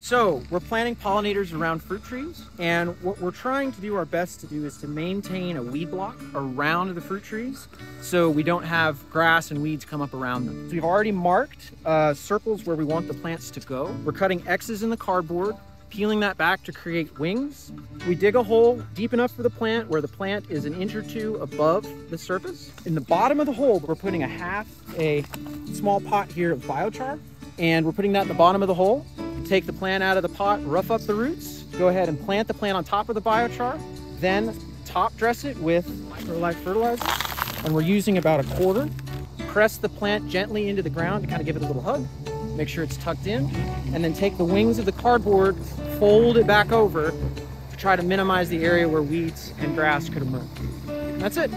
So we're planting pollinators around fruit trees, and what we're trying to do our best to do is to maintain a weed block around the fruit trees so we don't have grass and weeds come up around them. So we've already marked circles where we want the plants to go. We're cutting X's in the cardboard, peeling that back to create wings. We dig a hole deep enough for the plant where the plant is an inch or two above the surface. In the bottom of the hole, we're putting a small pot here of biochar, and we're putting that in the bottom of the hole. Take the plant out of the pot, rough up the roots, go ahead and plant the plant on top of the biochar, then top dress it with microlife fertilizer, and we're using about a quarter. Press the plant gently into the ground to kind of give it a little hug, make sure it's tucked in, and then take the wings of the cardboard, fold it back over, to try to minimize the area where weeds and grass could emerge. That's it.